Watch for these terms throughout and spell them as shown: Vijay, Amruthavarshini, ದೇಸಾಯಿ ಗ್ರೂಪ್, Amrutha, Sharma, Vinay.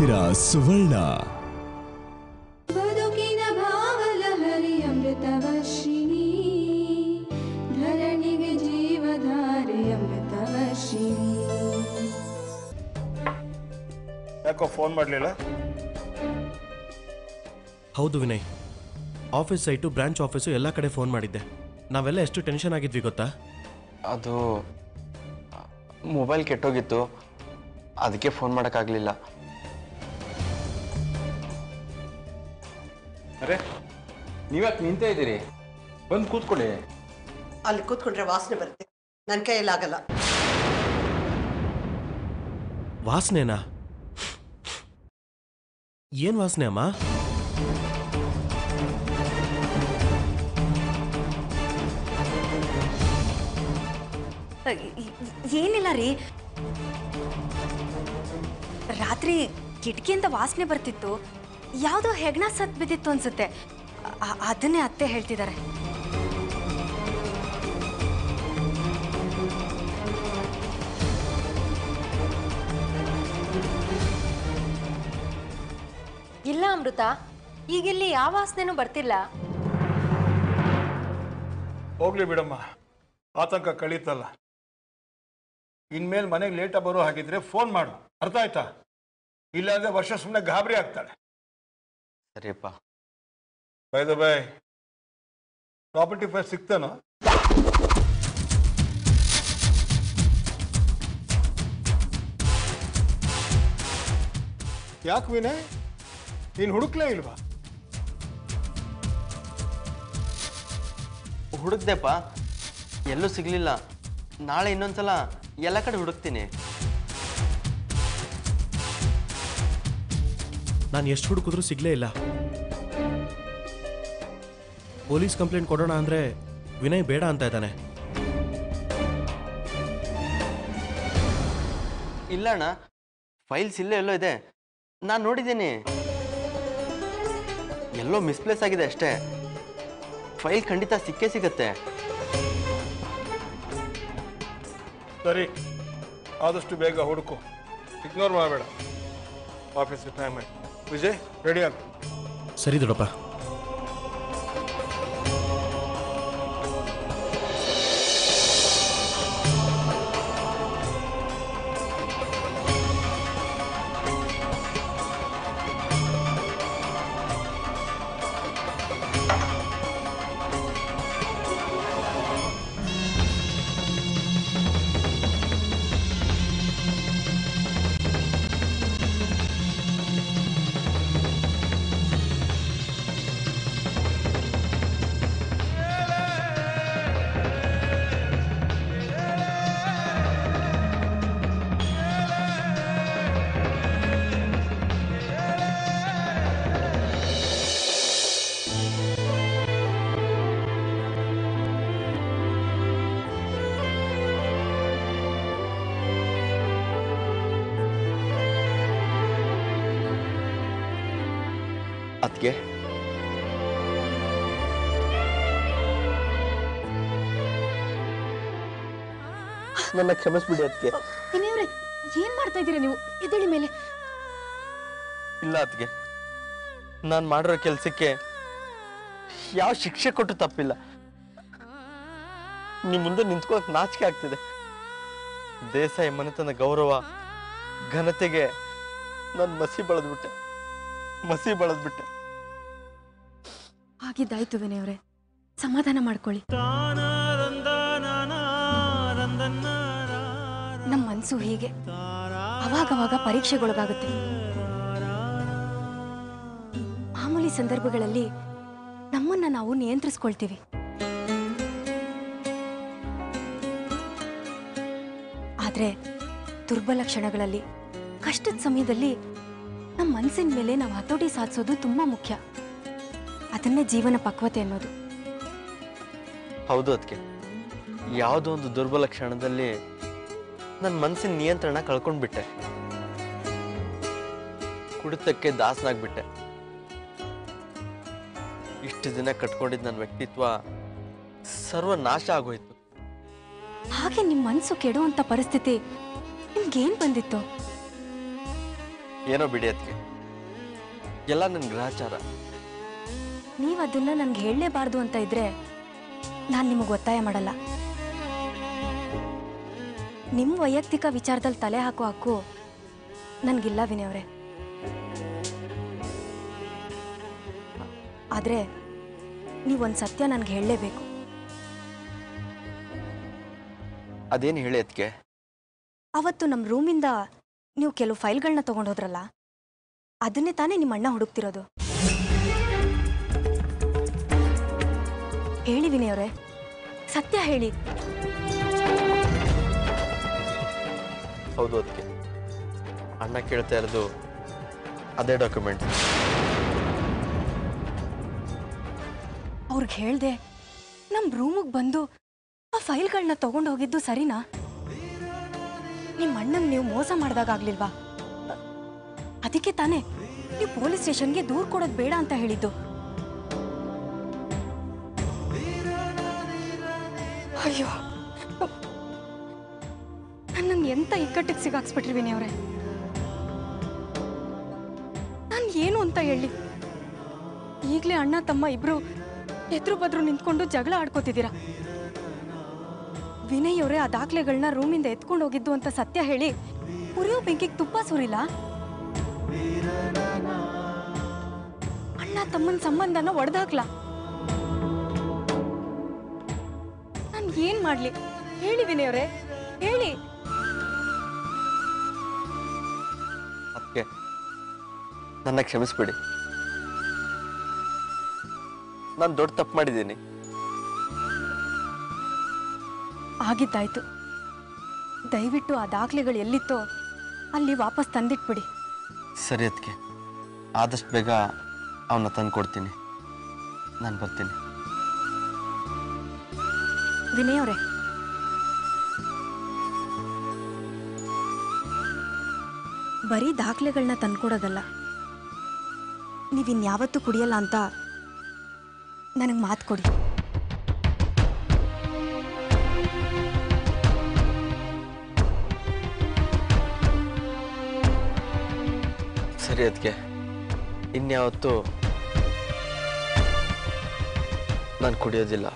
मदिरा सुवर्णा फोन हौदु विनय आफीस सैटू ब्रांच आफीस एल्ला कड़े फोन नावेल्ल एष्टु टेंशन आगिद्वी गोत्ता अदु मोबाइल केट्टोगित्तु अदक्के फोन माडक्कागलिल्ल अरे नीवु याके निंते इद्दीरि बंद कूत्कोळ्ळि अल्लि कूत्कोंड्रे वासने बरुत्ते नन्न कैयल्लि आगल्ल वासनेना ಏನ್ ವಾಸನೆ ಅಮ್ಮ ಏನಿಲ್ಲ ರೀ ರಾತ್ರಿ ಕಿಟಕಿಯಿಂದ ವಾಸನೆ ಬರ್ತಿತ್ತು ಯಾವುದೋ ಹೆಗ್ಣ ಸತ್ ಬಿದ್ದಿತ್ತು ಅನ್ಸುತ್ತೆ ಅದನ್ನೇ ಅತ್ತೆ ಹೇಳ್ತಿದ್ದಾರೆ ಇಲ್ಲ ಅಮೃತ ಈಗ ಇಲ್ಲಿ ಯಾವ ವಾಸನೆನೂ ಬರ್ತಿಲ್ಲ ಹೋಗ್ಲಿ ಬಿಡಮ್ಮ ಆತಂಕ ಕಳೀತಲ್ಲ ಇನ್ಮೇಲೆ ಮನೆಗೆ ಲೇಟ್ ಆಗಿ ಬರೋ ಹಾಗಿದ್ರೆ ಫೋನ್ ಮಾಡು ಅರ್ಥ ಆಯ್ತಾ ಇಲ್ಲ ಅಂದ್ರೆ ವರ್ಷ ಸುಮ್ಮನೆ ಗಾಬರಿ ಆಗ್ತಾಳೆ ಸರಿಯಪ್ಪ by the by property file ಸಿಕ್ತಾನೋ ಯಾಕೆ ವಿನಯ್ ನೀನು ಹುಡುಕ್ಲೇ ಇಲ್ವಾ ಹುಡುಕ್ದೆಪ್ಪ ಎಲ್ಲೂ ಸಿಗಲಿಲ್ಲ ನಾಳೆ ಇನ್ನೊಂದ್ಸಲ ಎಲ್ಲ ಕಡೆ ಹುಡುಕ್ತೀನಿ ನಾನು ಎಷ್ಟು ಹುಡುಕಿದ್ರೂ ಸಿಗಲೇ ಇಲ್ಲ ಪೊಲೀಸ್ ಕಂಪ್ಲೇಂಟ್ ಕೊಡೋಣ ಅಂದ್ರೆ ವಿನಯ್ ಬೇಡ ಅಂತ ಇದ್ದಾನೆ ಇಲ್ಲಣ್ಣ ಫೈಲ್ಸ್ ಇಲ್ಲೇ ಎಲ್ಲೋ ಇದೆ ನಾನು ನೋಡಿದ್ದೀನಿ ಎಲ್ಲೋ ಮಿಸ್ಪ್ಲೇಸ್ ಆಗಿದೆ ಅಷ್ಟೇ ಫೈಲ್ ಖಂಡಿತ ಸಿಕ್ಕೇ ಸಿಗುತ್ತೆ ಸರಿ ಆದಷ್ಟು ಬೇಗ ಹುಡುಕು ಇಗ್ನೋರ್ ಮಾಡಬೇಡ ಆಫೀಸ್ಗೆ ಟೈಮ್ ಆಯ್ತು ವಿಜಯ್ ರೆಡಿ ಆಗು ಸರಿ ದೊಡ್ಡಪ್ಪ ಅತ್ಗೆ ನನ್ನ ಕ್ಷಮಿಸ್ಬಿಡಿ ಅತ್ಗೆ ವಿನಯವ್ರೆ ಏನ್ ಮಾಡ್ತಾ ಇದ್ದೀರಾ ನೀವು ಎದ್ದೇಳಿ ಮೇಲೆ ಇಲ್ಲ ಅತ್ಗೆ ನಾನು ಮಾಡಿರೋ ಕೆಲಸಕ್ಕೆ ಯಾವ ಶಿಕ್ಷೆ ಕೊಟ್ಟು ತಪ್ಪಿಲ್ಲ ನಿಮ್ಮ ಮುಂದೆ ನಿಂತ್ಕೊಳ್ಳೋಕೆ ನಾಚಿಕೆ ಆಗ್ತಿದೆ ದೇಸಾಯಿ ಮನೆತನ ಗೌರವ ಘನತೆಗೆ ನಾನು ಮಸಿ ಬಳದ್ಬಿಟ್ಟೆ ಹಾಗಿದ್ದಾಯ್ತು ವಿನಯವ್ರೆ ಸಮಾಧಾನ ಮಾಡ್ಕೊಳ್ಳಿ ನಮ್ಮ ಮನಸ್ಸು ಹೀಗೆ ಅವಾಗವಾಗ ಪರೀಕ್ಷೆಗೊಳಗಾಗುತ್ತೆ ಮಾಮೂಲಿ ಸಂದರ್ಭಗಳಲ್ಲಿ ನಮ್ಮನ್ನ ನಾವು ನಿಯಂತ್ರಿಸ್ಕೊಳ್ತೀವಿ ಆದ್ರೆ ದುರ್ಬಲ ಕ್ಷಣಗಳಲ್ಲಿ ಕಷ್ಟದ ಸಮಯದಲ್ಲಿ ನಮ್ಮ ಮನಸ್ಸಿನ ಮೇಲೆ ನಾವು ಹತೋಟಿ ಸಾಧಿಸೋದು ತುಂಬಾ ಮುಖ್ಯ ಅದನ್ನೇ ಜೀವನ ಪಕ್ವತೆ ಅನ್ನೋದು ಹೌದು ಅದಕ್ಕೆ ಯಾವುದೋ ಒಂದು ದುರ್ಬಲ ಕ್ಷಣದಲ್ಲಿ ನನ್ನ ಮನಸ್ಸಿನ ನಿಯಂತ್ರಣ ಕಳ್ಕೊಂಡ್ಬಿಟ್ಟೆ ಕುಡಿತಕ್ಕೆ ದಾಸನಾಗ್ಬಿಟ್ಟೆ ಇಷ್ಟು ದಿನ ಕಟ್ಕೊಂಡಿದ್ದ ನನ್ನ ವ್ಯಕ್ತಿತ್ವ ಸರ್ವನಾಶ ಆಗೋಯ್ತು ಹಾಗೆ ನಿಮ್ಮ ಮನಸ್ಸು ಕೆಡುವಂತ ಪರಿಸ್ಥಿತಿ ನಿಮ್ಗೇನ್ ಬಂದಿತ್ತು ಏನೋ ಬಿಡಿ ಅದಕ್ಕೆ ಎಲ್ಲ ನನ್ನ ಗ್ರಹಚಾರ. ನೀವು ಅದನ್ನ ನನಗೆ ಹೇಳಲೇಬಾರದು ಅಂತ ಇದ್ರೆ ನಾನು ನಿಮಗೆ ಒತ್ತಾಯ ಮಾಡಲ್ಲ. ನಿಮ್ಮ ವೈಯಕ್ತಿಕ ವಿಚಾರದಲ್ಲಿ ತಲೆ ಹಾಕೋ ಹಕ್ಕು ನನಗಿಲ್ಲ ವಿನಯ್ ಅವರೇ. ಆದರೆ ನೀವೊಂದು ಸತ್ಯ ನನಗೆ ಹೇಳಲೇಬೇಕು. ಅದೇನು ಹೇಳಿ ಅದಕ್ಕೆ? ಅವತ್ತು ನಮ್ಮ ರೂಮಿಂದ ನೀವು ಕೆಲವು ಫೈಲ್ಗಳನ್ನ ತಗೊಂಡು ಹೋದ್ರಲ್ಲ, ಅದನ್ನೇ ತಾನೇ ನಿಮ್ಮ ಅಣ್ಣ ಹುಡುಕ್ತಿರೋದು. ಹೇಳಿ ವಿನಯ್ ಅವರೇ, ಸತ್ಯ ಹೇಳಿ. ಹೌದು ಅದಕ್ಕೆ ಅಣ್ಣ ಕೇಳ್ತಾ ಇರೋದು ಅದೇ ಡಾಕ್ಯುಮೆಂಟ್. ಅವ್ರಿಗೆ ಹೇಳ್ದೆ ನಮ್ಮ ರೂಮಿಗೆ ಬಂದು ಆ ಫೈಲ್ಗಳನ್ನ ತಗೊಂಡು ಹೋಗಿದ್ದು ಸರಿನಾ? ನಿಮ್ಮ ಅಣ್ಣನ ನೀವು ಮೋಸ ಮಾಡಿದಾಗ ಆಗ್ಲಿಲ್ವಾ? ಅದಕ್ಕೆ ತಾನೇ ನೀವು ಪೊಲೀಸ್ ಸ್ಟೇಷನ್ಗೆ ದೂರು ಕೊಡೋದು ಬೇಡ ಅಂತ ಹೇಳಿದ್ದು. ಅಯ್ಯೋ, ನನ್ನನ್ನು ಎಂತ ಇಕ್ಕಟ್ಟಿಗೆ ಸಿಗಾಕ್ಸ್ಬಿಟ್ರಿ ವಿನಯ್ ಅವರೇ. ನಾನು ಏನು ಅಂತ ಹೇಳಿ? ಈಗಲೇ ಅಣ್ಣ ತಮ್ಮ ಇಬ್ರು ಎದುರು ಬದ್ರು ನಿಂತ್ಕೊಂಡು ಜಗಳ ಆಡ್ಕೋತಿದ್ದೀರಾ. ವಿನಯ್ ಅವರೇ, ಆ ದಾಖಲೆಗಳನ್ನ ರೂಮಿಂದ ಎತ್ಕೊಂಡು ಹೋಗಿದ್ದು ಅಂತ ಸತ್ಯ ಹೇಳಿ ಉರಿಯೋ ಬೆಂಕಿಗೆ ತುಪ್ಪ ಸುರಿಲ್ಲ? ಅಣ್ಣ ತಮ್ಮನ ಸಂಬಂಧನ ಒಡೆದಾಕ್ಲಾ? ನಾನು ಏನ್ ಮಾಡ್ಲಿ ಹೇಳಿ ವಿನಯ್ ಅವರೇ, ಹೇಳಿ. ನನ್ನ ಕ್ಷಮಿಸ್ಬಿಡಿ, ನಾನು ದೊಡ್ಡ ತಪ್ಪು ಮಾಡಿದ್ದೀನಿ. ಆಗಿದ್ದಾಯ್ತು. ದಯವಿಟ್ಟು ಆ ದಾಖಲೆಗಳು ಎಲ್ಲಿತ್ತೋ ಅಲ್ಲಿ ವಾಪಸ್ ತಂದಿಟ್ಬಿಡಿ. ಸರಿ ಅದಕ್ಕೆ ಆದಷ್ಟು ಬೇಗ ಅವನ್ನ ತಂದು ಕೊಡ್ತೀನಿ. ನಾನು ಬರ್ತೀನಿ ವಿನಯ್ ಅವರೇ. ಬರೀ ದಾಖಲೆಗಳನ್ನ ತಂದುಕೊಡೋದಲ್ಲ, ನೀವಿನ್ಯಾವತ್ತೂ ಕುಡಿಯಲ್ಲ ಅಂತ ನನಗೆ ಮಾತು ಕೊಡಿ. ಸರಿ ಅದಕ್ಕೆ ಇನ್ಯಾವತ್ತು ನಾನು ಕುಡಿಯೋದಿಲ್ಲ.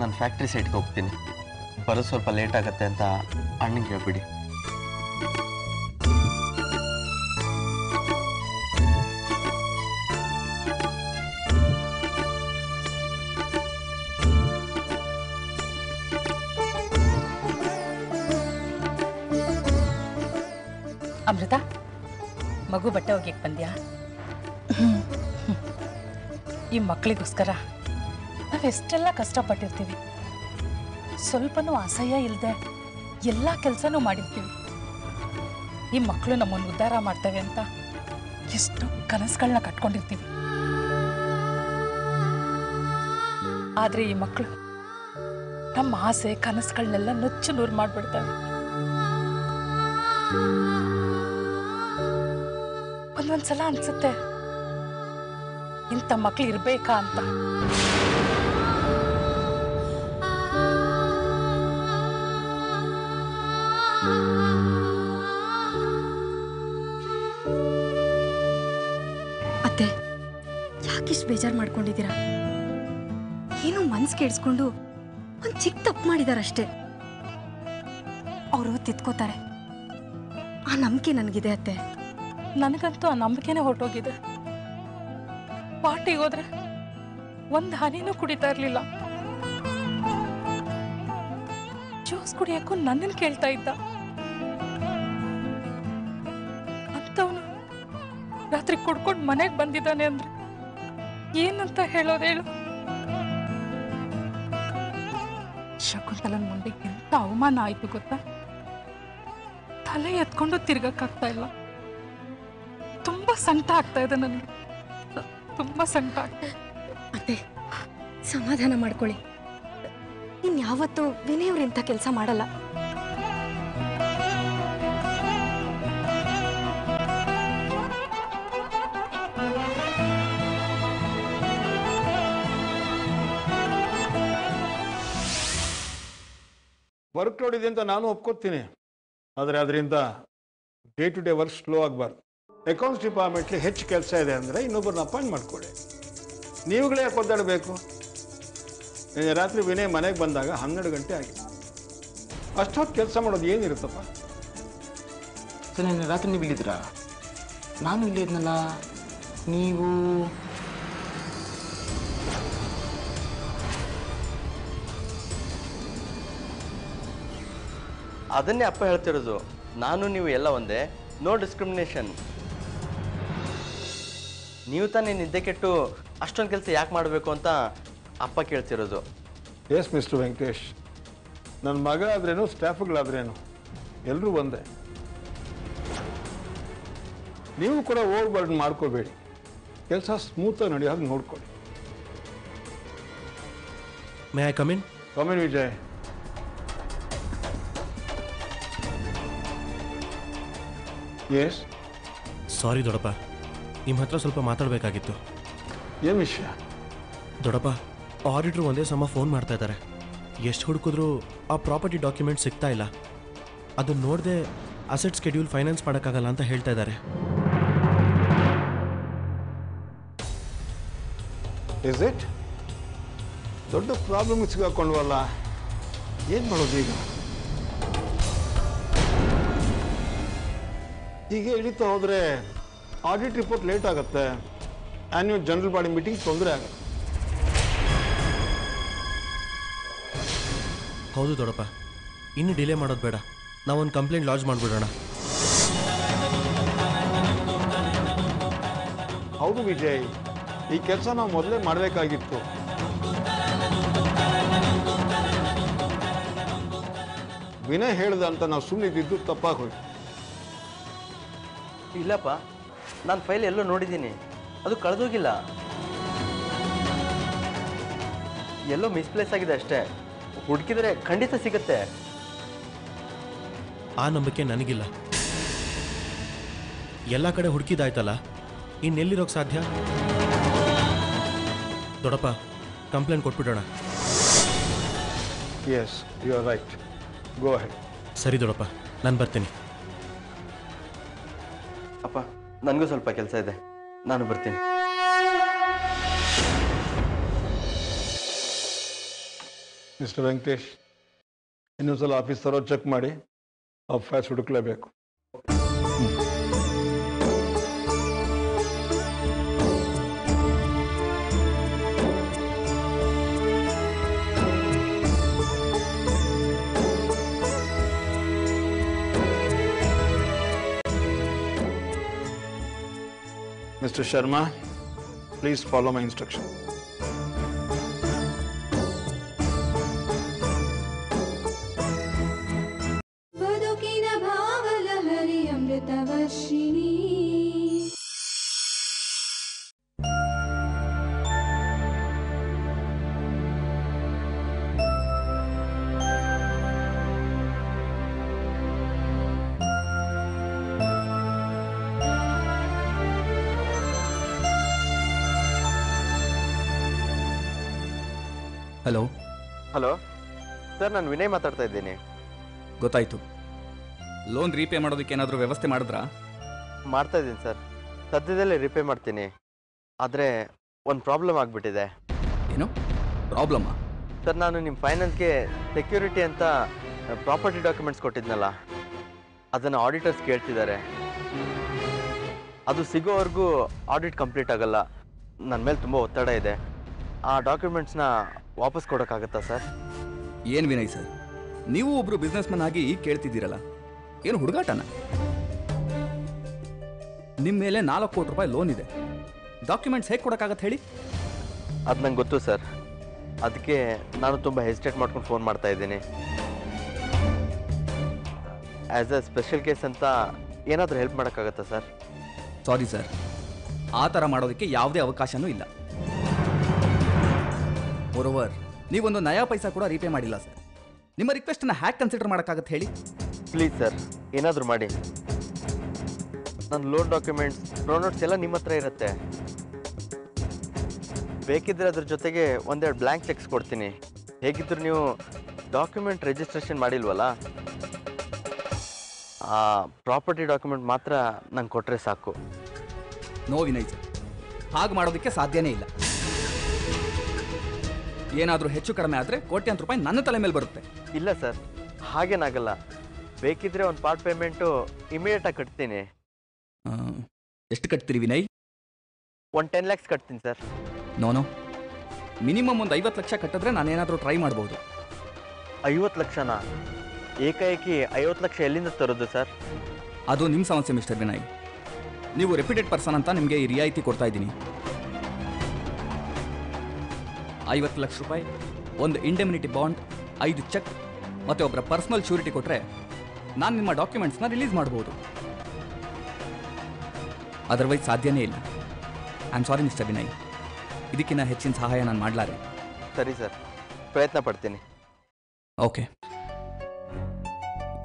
ನಾನು ಫ್ಯಾಕ್ಟ್ರಿ ಸೈಟ್ಗೆ ಹೋಗ್ತೀನಿ, ಬರೋ ಸ್ವಲ್ಪ ಲೇಟ್ ಆಗುತ್ತೆ ಅಂತ ಅಣ್ಣಗೆ ಹೇಳ್ಬಿಡಿ. ಅಮೃತ, ಮಗು ಬಟ್ಟೆ ಹೋಗ್ಯಕ್ಕೆ ಬಂದ್ಯಾ? ಈ ಮಕ್ಕಳಿಗೋಸ್ಕರ ನಾವೆಷ್ಟೆಲ್ಲ ಕಷ್ಟಪಟ್ಟಿರ್ತೀವಿ, ಸ್ವಲ್ಪನೂ ಅಸಹ್ಯ ಇಲ್ಲದೆ ಎಲ್ಲ ಕೆಲಸನೂ ಮಾಡಿರ್ತೀವಿ. ಈ ಮಕ್ಕಳು ನಮ್ಮನ್ನು ಉದ್ಧಾರ ಮಾಡ್ತವೆ ಅಂತ ಎಷ್ಟು ಕನಸುಗಳನ್ನ ಕಟ್ಕೊಂಡಿರ್ತೀವಿ. ಆದರೆ ಈ ಮಕ್ಕಳು ನಮ್ಮ ಆಸೆ ಕನಸುಗಳನ್ನೆಲ್ಲ ನುಚ್ಚು ನೂರು ಮಾಡಿಬಿಡ್ತವೆ. ಒಂದೊಂದು ಸಲ ಅನಿಸುತ್ತೆ ಇಂಥ ಮಕ್ಕಳು ಇರಬೇಕಾ ಅಂತ. ಅತ್ತೆ, ಯಾಕಿಷ್ಟು ಬೇಜಾರು ಮಾಡ್ಕೊಂಡಿದ್ದೀರಾ? ಏನೋ ಮನ್ಸು ಕೇಳಿಸ್ಕೊಂಡು ಒಂದು ಚಿಕ್ಕ ತಪ್ಪು ಮಾಡಿದಾರಷ್ಟೇ. ಅವರು ತಿದ್ಕೋತಾರೆ, ಆ ನಂಬಿಕೆ ನನಗಿದೆ ಅತ್ತೆ. ನನಗಂತೂ ಆ ನಂಬಿಕೆನೇ ಹೊರಟೋಗಿದೆ. ಪಾರ್ಟಿಗೆ ಹೋದ್ರೆ ಒಂದು ಹನಿನೂ ಕುಡಿತಾ ಇರಲಿಲ್ಲ. ಜ್ಯೂಸ್ ಕುಡಿಯೋಕ್ಕೂ ನನ್ನನ್ನು ಕೇಳ್ತಾ ಇದ್ದ. ಅಂತವನು ರಾತ್ರಿ ಕುಡ್ಕೊಂಡು ಮನೆಗೆ ಬಂದಿದ್ದಾನೆ ಅಂದ್ರೆ ಏನಂತ ಹೇಳೋದು ಹೇಳು? ಶಕುಂತಲನ ಮುಂದೆ ಎಂತ ಅವಮಾನ ಆಯ್ತು ಗೊತ್ತಾ? ತಲೆ ಎತ್ಕೊಂಡು ತಿರ್ಗಕ್ಕಾಗ್ತಾ ಇಲ್ಲ. ತುಂಬಾ ಸಂಕಟ ಆಗ್ತಾ ಇದೆ ನನಗೆ, ತುಂಬಾ ಸಂಕಟ ಆಗ್ತಾ ಇದೆ. ಅತ್ತೆ ಸಮಾಧಾನ ಮಾಡ್ಕೊಳ್ಳಿ, ಇನ್ ಯಾವತ್ತೂ ವಿನಯ್ ಅವರು ಇಂಥ ಕೆಲಸ ಮಾಡಲ್ಲ. ವರ್ಕ್ ಲೋಡ್ ಇದೆ ಅಂತ ನಾನು ಒಪ್ಕೋತೀನಿ, ಆದರೆ ಅದರಿಂದ day to day work slow ಆಗಬಾರ್ದು. ಅಕೌಂಟ್ಸ್ ಡಿಪಾರ್ಟ್ಮೆಂಟ್ಲಿ ಹೆಚ್ಚು ಕೆಲಸ ಇದೆ ಅಂದರೆ ಇನ್ನೊಬ್ಬರನ್ನ ಅಪಾಯಿಂಟ್ ಮಾಡಿಕೊಳ್ಳಿ, ನೀವುಗಳೇ ಒದ್ದಾಡಬೇಕು. ರಾತ್ರಿ ವಿನಯ್ ಮನೆಗೆ ಬಂದಾಗ 12 ಗಂಟೆ ಆಗಿದೆ. ಅಷ್ಟೊತ್ತು ಕೆಲಸ ಮಾಡೋದು ಏನಿರುತ್ತಪ್ಪ? ಸರ್ ನಿನ್ನೆ ರಾತ್ರಿ ನೀವು ಇಲ್ಲಿದ್ದೀರಾ? ನಾನು ಇಲ್ಲೇ ಇದ್ನಲ್ಲ. ನೀವು ಅದನ್ನೇ ಅಪ್ಪ ಹೇಳ್ತಿರೋದು, ನಾನು ನೀವು ಎಲ್ಲ ಒಂದೇ, ನೋ ಡಿಸ್ಕ್ರಿಮಿನೇಷನ್. ನೀವು ತಾನೇ ನಿದ್ದೆ ಕೆಟ್ಟು ಅಷ್ಟೊಂದು ಕೆಲಸ ಯಾಕೆ ಮಾಡಬೇಕು ಅಂತ ಅಪ್ಪ ಕೇಳ್ತಿರೋದು. ಎಸ್ ಮಿಸ್ಟರ್ ವೆಂಕಟೇಶ್, ನನ್ನ ಮಗ ಆದ್ರೇನು ಸ್ಟಾಫ್ಗಳಾದ್ರೇನು ಎಲ್ಲರೂ ಒಂದೇ. ನೀವು ಕೂಡ ಓವರ್ ಬರ್ಡನ್ ಮಾಡ್ಕೋಬೇಡಿ, ಕೆಲಸ ಸ್ಮೂತಾಗಿ ನಡೆಯೋ ಹಾಗೆ ನೋಡ್ಕೊಳ್ಳಿ. May I come in? Come in Vijay. Yes sorry ದೊಡ್ಡಪ್ಪ, ನಿಮ್ಮ ಹತ್ರ ಸ್ವಲ್ಪ ಮಾತಾಡಬೇಕಾಗಿತ್ತು. ಏನು ವಿಷಯ? ದೊಡ್ಡಪ್ಪ, ಆಡಿಟ್ರು ಒಂದೇ ಸಮ ಫೋನ್ ಮಾಡ್ತಾ ಇದ್ದಾರೆ. ಎಷ್ಟು ಹುಡುಕಿದ್ರೂ ಆ ಪ್ರಾಪರ್ಟಿ ಡಾಕ್ಯುಮೆಂಟ್ ಸಿಗ್ತಾ ಇಲ್ಲ. ಅದನ್ನು ನೋಡದೆ ಅಸೆಟ್ ಸ್ಕೆಡ್ಯೂಲ್ ಫೈನಾನ್ಸ್ ಮಾಡೋಕ್ಕಾಗಲ್ಲ ಅಂತ ಹೇಳ್ತಾ ಇದ್ದಾರೆ. Is it? ದೊಡ್ಡ ಪ್ರಾಬ್ಲಮ್ ಸಿಗಾಕೊಂಡ್ವಲ್ಲ, ಏನು ಮಾಡೋದು ಈಗ? ಹೀಗೆ ಇಳಿತಾ ಹೋದರೆ ಆಡಿಟ್ ರಿಪೋರ್ಟ್ ಲೇಟ್ ಆಗುತ್ತೆ, ಆ್ಯನ್ಯುವಲ್ ಜನರಲ್ ಬಾಡಿ ಮೀಟಿಂಗ್ ತೊಂದರೆ ಆಗುತ್ತೆ. ಹೌದು ದೊಡ್ಡಪ್ಪ, ಇನ್ನು ಡಿಲೇ ಮಾಡೋದು ಬೇಡ, ನಾವೊಂದು ಕಂಪ್ಲೇಂಟ್ ಲಾಂಚ್ ಮಾಡಿಬಿಡೋಣ. ಹೌದು ವಿಜಯ್, ಈ ಕೆಲಸ ನಾವು ಮೊದಲೇ ಮಾಡಬೇಕಾಗಿತ್ತು. ವಿನಯ್ ಹೇಳ್ದ ಅಂತ ನಾವು ಸುಮ್ಮನಿದ್ದು ತಪ್ಪಾಗಿ ಹೋಗಿ. ಇಲ್ಲಪ್ಪ, ನಾನು ಫೈಲ್ ಎಲ್ಲೋ ನೋಡಿದ್ದೀನಿ, ಅದು ಕಳೆದೋಗಿಲ್ಲ, ಎಲ್ಲೋ ಮಿಸ್ಪ್ಲೇಸ್ ಆಗಿದೆ ಅಷ್ಟೇ. ಹುಡುಕಿದರೆ ಖಂಡಿತ ಸಿಗುತ್ತೆ. ಆ ನಂಬಿಕೆ ನನಗಿಲ್ಲ. ಎಲ್ಲ ಕಡೆ ಹುಡುಕಿದಾಯ್ತಲ್ಲ, ಇನ್ನೆಲ್ಲಿರೋಕ್ಕೆ ಸಾಧ್ಯ? ದೊಡ್ಡಪ್ಪ, ಕಂಪ್ಲೇಂಟ್ ಕೊಟ್ಬಿಡೋಣ. Yes you are right, go ahead. ಸರಿ ದೊಡ್ಡಪ್ಪ, ನಾನು ಬರ್ತೀನಿ. ಅಪ್ಪ, ನನಗೂ ಸ್ವಲ್ಪ ಕೆಲಸ ಇದೆ, ನಾನು ಬರ್ತೀನಿ. ಮಿಸ್ಟರ್ ವೆಂಕಟೇಶ್, ಇನ್ನೊಂದ್ಸಲ ಆಫೀಸ್ ತರೋ ಚೆಕ್ ಮಾಡಿ ಆ ಫೈಲ್ಸ್ ಹುಡುಕಲೇಬೇಕು. Mr. Sharma, please follow my instruction. Badukina bhavala hari amrita varshini. Hello hello sir, ನಾನು ವಿನಯ್ ಮಾತಾಡ್ತಾ ಇದ್ದೀನಿ. ಗೊತ್ತಾಯಿತು. ಲೋನ್ ರೀಪೇ ಮಾಡೋದಕ್ಕೆ ಏನಾದರೂ ವ್ಯವಸ್ಥೆ ಮಾಡಿದ್ರಾ? ಮಾಡ್ತಾ ಇದ್ದೀನಿ ಸರ್, ಸದ್ಯದಲ್ಲೇ ರೀಪೇ ಮಾಡ್ತೀನಿ. ಆದರೆ ಒಂದು ಪ್ರಾಬ್ಲಮ್ ಆಗಿಬಿಟ್ಟಿದೆ. ಏನು ಪ್ರಾಬ್ಲಮ್ಮಾ? ಸರ್, ನಾನು ನಿಮ್ಮ ಫೈನಾನ್ಸ್ಗೆ ಸೆಕ್ಯೂರಿಟಿ ಅಂತ ಪ್ರಾಪರ್ಟಿ ಡಾಕ್ಯುಮೆಂಟ್ಸ್ ಕೊಟ್ಟಿದ್ನಲ್ಲ, ಅದನ್ನು ಆಡಿಟರ್ಸ್ ಕೇಳ್ತಿದ್ದಾರೆ. ಅದು ಸಿಗೋವರೆಗೂ ಆಡಿಟ್ ಕಂಪ್ಲೀಟ್ ಆಗಲ್ಲ. ನನ್ನ ಮೇಲೆ ತುಂಬ ಒತ್ತಡ ಇದೆ. ಆ ಡಾಕ್ಯುಮೆಂಟ್ಸ್ನ ವಾಪಸ್ ಕೊಡೋಕ್ಕಾಗತ್ತಾ ಸರ್? ಏನು ವಿನಯ್ ಸರ್, ನೀವು ಒಬ್ಬರು ಬಿಸ್ನೆಸ್ಮನ್ ಆಗಿ ಕೇಳ್ತಿದ್ದೀರಲ್ಲ, ಏನು ಹುಡುಗಾಟನ? ನಿಮ್ಮ ಮೇಲೆ 4 ಕೋಟಿ ರೂಪಾಯಿ ಲೋನ್ ಇದೆ, ಡಾಕ್ಯುಮೆಂಟ್ಸ್ ಹೇಗೆ ಕೊಡೋಕ್ಕಾಗತ್ತೆ ಹೇಳಿ? ಅದು ನಂಗೆ ಗೊತ್ತು ಸರ್, ಅದಕ್ಕೆ ನಾನು ತುಂಬ ಹೆಸಿಟೇಟ್ ಮಾಡ್ಕೊಂಡು ಫೋನ್ ಮಾಡ್ತಾ ಇದ್ದೀನಿ. ಆಸ್ ಅ ಸ್ಪೆಷಲ್ ಕೇಸ್ ಅಂತ ಏನಾದರೂ ಹೆಲ್ಪ್ ಮಾಡೋಕ್ಕಾಗತ್ತಾ ಸರ್? ಸಾರಿ ಸರ್, ಆ ಥರ ಮಾಡೋದಕ್ಕೆ ಯಾವುದೇ ಅವಕಾಶನೂ ಇಲ್ಲ. ಮೊರೋವರ್ ನೀವೊಂದು ನಯಾ ಪೈಸಾ ಕೂಡ ರೀಪೇ ಮಾಡಿಲ್ಲ ಸರ್. ನಿಮ್ಮ ರಿಕ್ವೆಸ್ಟನ್ನು ಹ್ಯಾಕ್ ಕನ್ಸಿಡರ್ ಮಾಡೋಕ್ಕಾಗತ್ತೆ ಹೇಳಿ? ಪ್ಲೀಸ್ ಸರ್, ಏನಾದರೂ ಮಾಡಿ. ನನ್ನ ಲೋನ್ ಡಾಕ್ಯುಮೆಂಟ್ಸ್, ಲೋನ್ ನೋಟ್ಸ್ ಎಲ್ಲ ನಿಮ್ಮ ಹತ್ರ ಇರುತ್ತೆ. ಬೇಕಿದ್ರೆ ಅದ್ರ ಜೊತೆಗೆ ಒಂದೆರಡು ಬ್ಲ್ಯಾಂಕ್ ಚೆಕ್ಸ್ ಕೊಡ್ತೀನಿ. ಹೇಗಿದ್ರು ನೀವು ಡಾಕ್ಯುಮೆಂಟ್ ರಿಜಿಸ್ಟ್ರೇಷನ್ ಮಾಡಿಲ್ವಲ್ಲ, ಆ ಪ್ರಾಪರ್ಟಿ ಡಾಕ್ಯುಮೆಂಟ್ ಮಾತ್ರ ನಂಗೆ ಕೊಟ್ಟರೆ ಸಾಕು. ನೋ ವಿನಯ್ ಸರ್, ಹಾಗೆ ಮಾಡೋದಕ್ಕೆ ಸಾಧ್ಯನೇ ಇಲ್ಲ. ಏನಾದರೂ ಹೆಚ್ಚು ಕಡಿಮೆ ಆದರೆ ಕೋಟ್ಯಾಂತರ ರೂಪಾಯಿ ನನ್ನ ತಲೆ ಮೇಲೆ ಬರುತ್ತೆ. ಇಲ್ಲ ಸರ್, ಹಾಗೇನಾಗಲ್ಲ. ಬೇಕಿದ್ರೆ ಒಂದು ಪಾರ್ಟ್ ಪೇಮೆಂಟು ಇಮಿಡಿಯೇಟಾಗಿ ಕಟ್ತೀನಿ. ಎಷ್ಟು ಕಟ್ತೀರಿ ವಿನಯ್? ಒಂದು 10 lakhs ಕಟ್ತೀನಿ ಸರ್. ನೋ, ಮಿನಿಮಮ್ ಒಂದು 50 ಲಕ್ಷ ಕಟ್ಟಿದ್ರೆ ನಾನೇನಾದರೂ ಟ್ರೈ ಮಾಡ್ಬೋದು. 50 ಲಕ್ಷನಾ? ಏಕಾಏಕಿ 50 ಲಕ್ಷ ಎಲ್ಲಿಂದ ತರೋದು ಸರ್? ಅದು ನಿಮ್ಮ ಸಮಸ್ಯೆ ಮಿಸ್ಟರ್ ವಿನಯ್. ನೀವು ರೆಪ್ಯೂಟೆಡ್ ಪರ್ಸನ್ ಅಂತ ನಿಮಗೆ ಈ ರಿಯಾಯಿತಿ ಕೊಡ್ತಾ ಇದ್ದೀನಿ. 50 ಲಕ್ಷ ರೂಪಾಯಿ, ಒಂದು ಇಂಡೆಮ್ನಿಟಿ ಬಾಂಡ್, 5 ಚೆಕ್ ಮತ್ತು ಒಬ್ಬರ ಪರ್ಸನಲ್ ಶ್ಯೂರಿಟಿ ಕೊಟ್ಟರೆ ನಾನು ನಿಮ್ಮ ಡಾಕ್ಯುಮೆಂಟ್ಸ್ನ ರಿಲೀಸ್ ಮಾಡ್ಬೋದು. ಅದರ್ವೈಸ್ ಸಾಧ್ಯನೇ ಇಲ್ಲ. I am sorry mister Vinay, ಇದಕ್ಕಿಂತ ಹೆಚ್ಚಿನ ಸಹಾಯ ನಾನು ಮಾಡಲಾರೆ. ಸರಿ ಸರ್, ಪ್ರಯತ್ನ ಪಡ್ತೀನಿ. ಓಕೆ,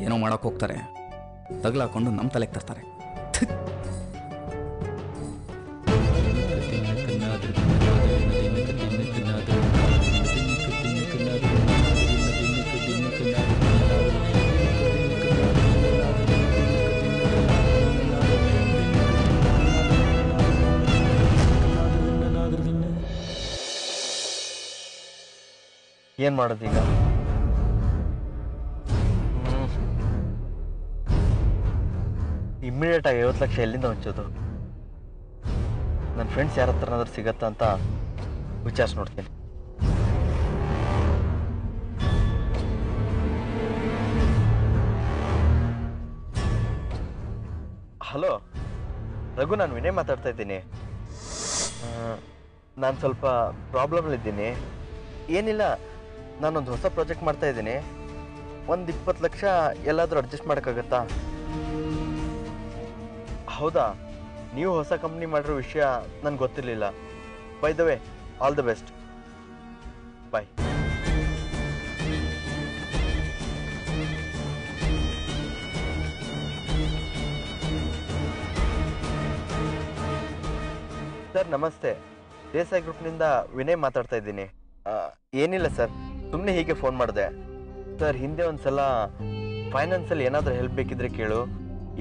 ಏನೋ ಮಾಡೋಕ್ಕೆ ಹೋಗ್ತಾರೆ, ತಗಲಾಕೊಂಡು ನಮ್ಮ ತಲೆಗೆ ತರ್ತಾರೆ. ಏನು ಮಾಡೋದೀಗ? ಇಮ್ಮಿಡಿಯೇಟಾಗಿ 50 ಲಕ್ಷ ಎಲ್ಲಿಂದ ಹಂಚೋದು? ನನ್ನ ಫ್ರೆಂಡ್ಸ್ ಯಾರ ಹತ್ರನಾದ್ರೂ ಸಿಗತ್ತಾ ಅಂತ ವಿಚಾರಿಸಿ ನೋಡ್ತೀನಿ. ಹಲೋ ರಘು, ನಾನು ವಿನಯ್ ಮಾತಾಡ್ತಾ ಇದ್ದೀನಿ. ನಾನು ಸ್ವಲ್ಪ ಪ್ರಾಬ್ಲಮ್ಲಿದ್ದೀನಿ. ಏನಿಲ್ಲ, ನಾನೊಂದು ಹೊಸ ಪ್ರಾಜೆಕ್ಟ್ ಮಾಡ್ತಾ ಇದ್ದೀನಿ. ಒಂದು 20 ಲಕ್ಷ ಎಲ್ಲಾದರೂ ಅಡ್ಜಸ್ಟ್ ಮಾಡೋಕ್ಕಾಗತ್ತಾ? ಹೌದಾ, ನೀವು ಹೊಸ ಕಂಪ್ನಿ ಮಾಡಿರೋ ವಿಷಯ ನನಗೆ ಗೊತ್ತಿರಲಿಲ್ಲ. By the way, all the best. Bye. Sir ನಮಸ್ತೆ, ದೇಸಾಯಿ ಗ್ರೂಪ್ನಿಂದ ವಿನಯ್ ಮಾತಾಡ್ತಾ ಇದ್ದೀನಿ. ಏನಿಲ್ಲ ಸರ್, ಸುಮ್ಮನೆ ಹೀಗೆ ಫೋನ್ ಮಾಡಿದೆ. ಸರ್, ಹಿಂದೆ ಒಂದು ಸಲ ಫೈನಾನ್ಸಲ್ಲಿ ಏನಾದರೂ ಹೆಲ್ಪ್ ಬೇಕಿದ್ರೆ ಕೇಳು,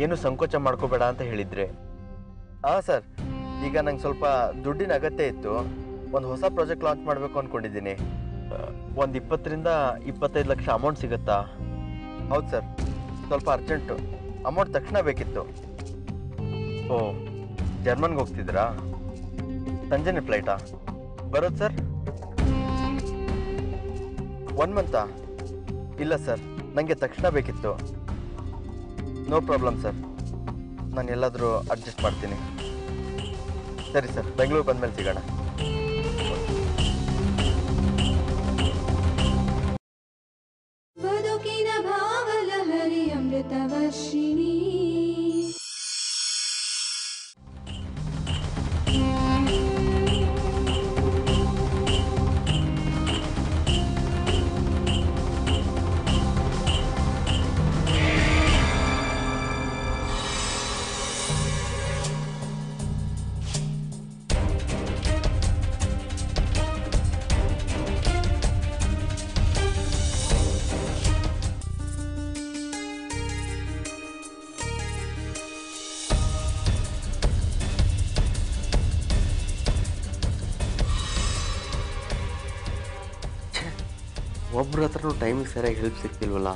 ಏನು ಸಂಕೋಚ ಮಾಡ್ಕೋಬೇಡ ಅಂತ ಹೇಳಿದರೆ. ಹಾಂ ಸರ್, ಈಗ ನಂಗೆ ಸ್ವಲ್ಪ ದುಡ್ಡಿನ ಅಗತ್ಯ ಇತ್ತು. ಒಂದು ಹೊಸ ಪ್ರಾಜೆಕ್ಟ್ ಲಾಂಚ್ ಮಾಡಬೇಕು ಅಂದ್ಕೊಂಡಿದ್ದೀನಿ. ಒಂದು 20 to 25 ಲಕ್ಷ ಅಮೌಂಟ್ ಸಿಗುತ್ತಾ? ಹೌದು ಸರ್, ಸ್ವಲ್ಪ ಅರ್ಜೆಂಟು. ಅಮೌಂಟ್ ತಕ್ಷಣ ಬೇಕಿತ್ತು. ಓ, ಜರ್ಮನ್ಗೆ ಹೋಗ್ತಿದ್ದೀರಾ? ಸಂಜೆನೇ ಫ್ಲೈಟಾ ಬರೋದು ಸರ್? 1 month? ಇಲ್ಲ ಸರ್, ನನಗೆ ತಕ್ಷಣ ಬೇಕಿತ್ತು. ನೋ ಪ್ರಾಬ್ಲಮ್ ಸರ್, ನಾನು ಎಲ್ಲಾದರೂ ಅಡ್ಜಸ್ಟ್ ಮಾಡ್ತೀನಿ. ಸರಿ ಸರ್, ಬೆಂಗಳೂರು ಬಂದಮೇಲೆ ಸಿಗೋಣ. ಒಬ್ಬರ ಹತ್ರನೂ ಟೈಮಿಗೆ ಸರಿಯಾಗಿ ಹೆಲ್ಪ್ ಸಿಗ್ತಿಲ್ವಲ್ಲ.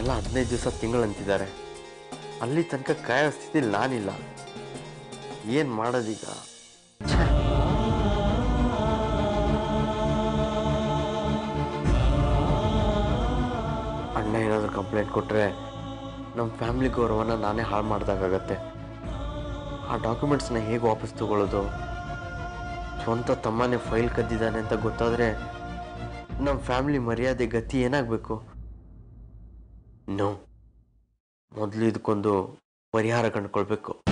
ಎಲ್ಲ 15 ದಿವಸ ತಿಂಗಳಂತಿದ್ದಾರೆ. ಅಲ್ಲಿ ತನಕ ಕಾಯೋ ಸ್ಥಿತಿ ನಾನಿಲ್ಲ. ಏನು ಮಾಡೋದೀಗ? ಅಣ್ಣ ಏನಾದರೂ ಕಂಪ್ಲೇಂಟ್ ಕೊಟ್ಟರೆ ನಮ್ಮ ಫ್ಯಾಮಿಲಿ ಗೌರವನ ನಾನೇ ಹಾಳು ಮಾಡಿದಾಗತ್ತೆ. ಆ ಡಾಕ್ಯುಮೆಂಟ್ಸ್ನ ಹೇಗೆ ವಾಪಸ್ ತಗೊಳ್ಳೋದು? ಸ್ವಂತ ತಮ್ಮನೇ ಫೈಲ್ ಕದ್ದಿದ್ದಾನೆ ಅಂತ ಗೊತ್ತಾದರೆ ನಮ್ಮ ಫ್ಯಾಮಿಲಿ ಮರ್ಯಾದೆ ಗತಿ ಏನಾಗಬೇಕು? ನೋ, ಮೊದಲು ಇದಕ್ಕೊಂದು ಪರಿಹಾರ ಕಂಡುಕೊಳ್ಳಬೇಕು.